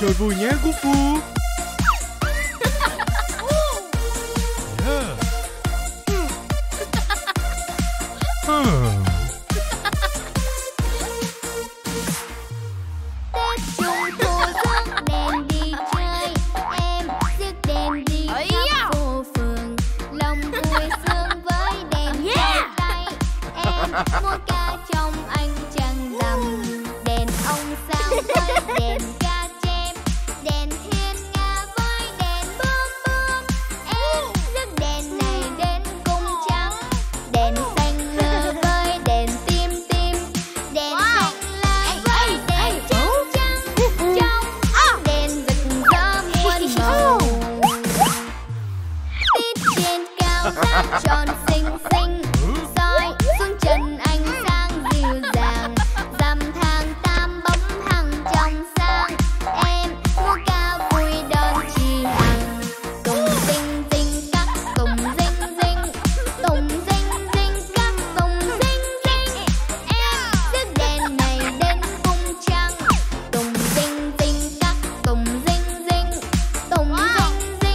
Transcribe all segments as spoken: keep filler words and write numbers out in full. Chơi vui nhé, Gupu. John xinh xinh, soi xuống chân anh sang dịu dàng, dằm thang tam bóng hằng trong sang, em múa ca vui đón chị hằng. Tùng dinh dinh các tùng dinh dinh, tùng dinh dinh các tùng dinh dinh, em rước đèn này đến cung trăng. Tùng dinh dinh các tùng dinh dinh, tùng dinh dinh các tùng dinh dinh, em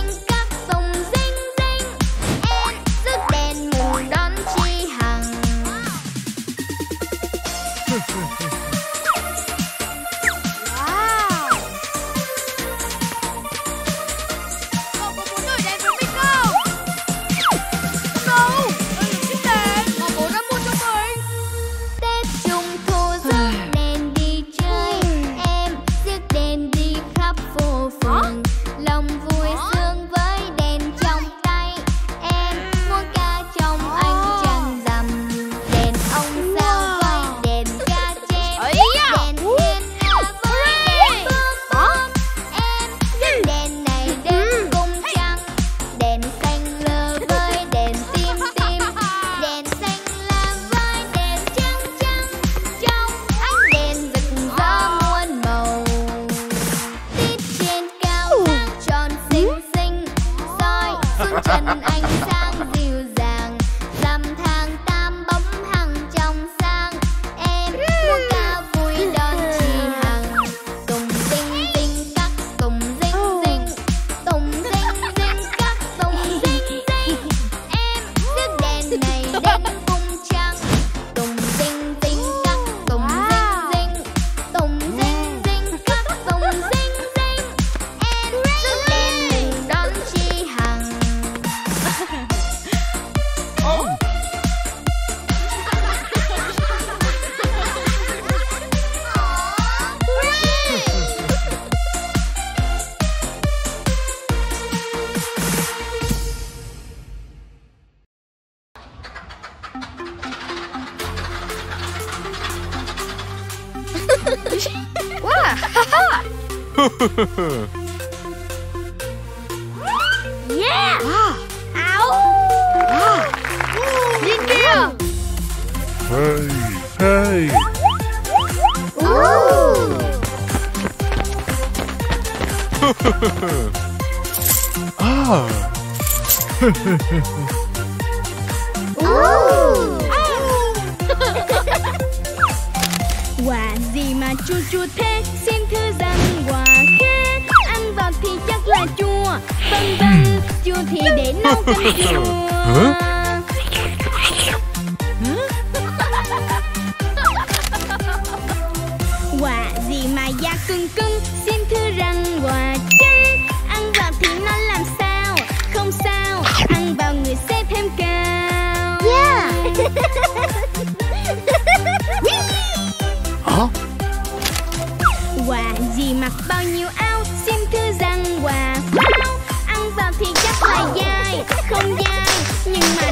Yeah! Ow! Nhìn kìa! Hey! Hey! Quả gì mà chua chua thế? Xin thưa rằng quả khét, ăn vào thì chắc là chua. Vâng vâng, chua thì để nấu canh chua. Quả gì mà da cưng cưng? Xin thưa rằng quả khét, ăn vào thì nó làm sao? Không sao, ăn vào người sẽ thêm cao. Yeah. Quả gì mặc bao nhiêu áo? Xin thưa rằng quả bao, ăn vào thì chắc là dai. Không dai, nhưng mà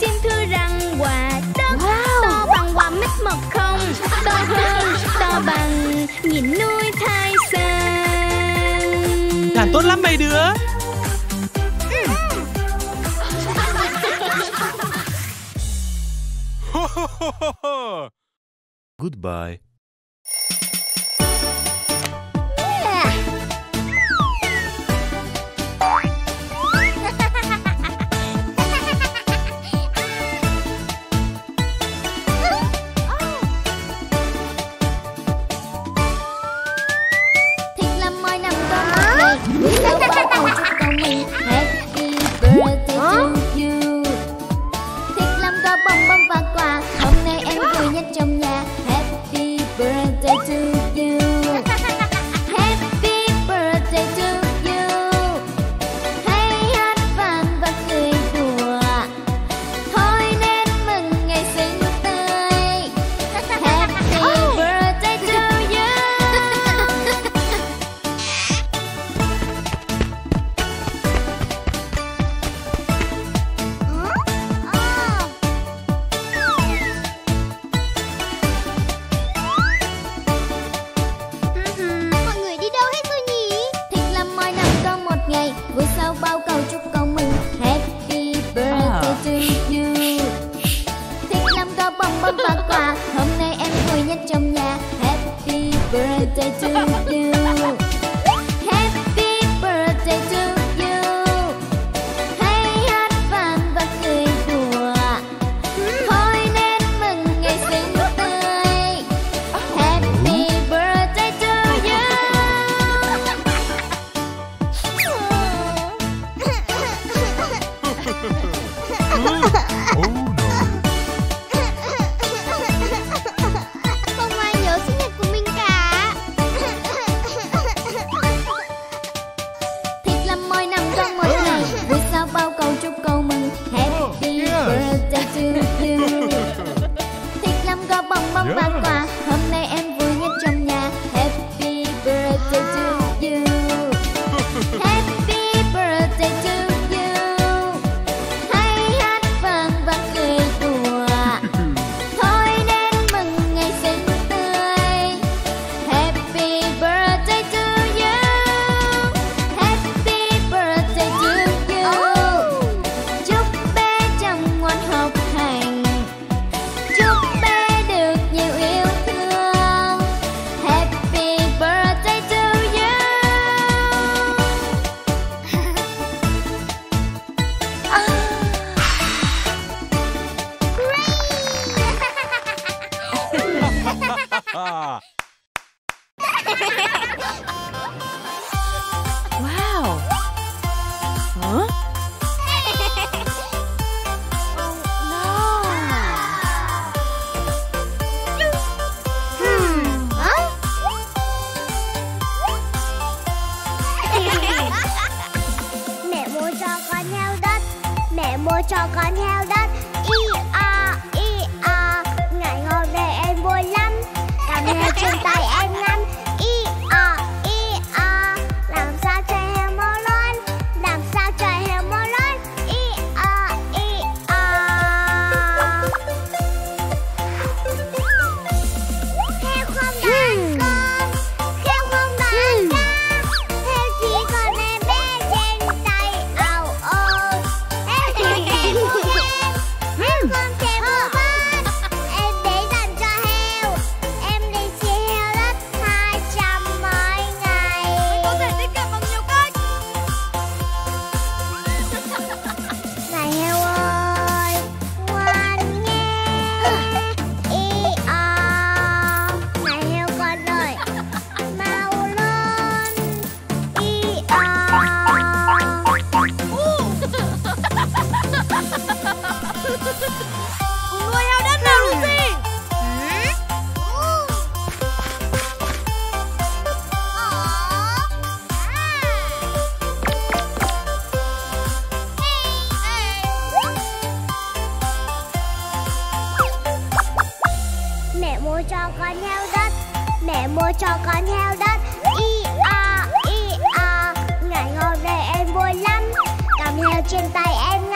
Xin thưa rằng quả đất. Wow. To bằng quả mít mọc không? To hơn, to bằng nhìn núi Thái Sơn. Làm tốt lắm mấy đứa. Goodbye. Cho mua cho con heo đất, mẹ mua cho con heo đất. Ý a, ý a, ngày hôm nay em vui lắm, cầm heo trên tay em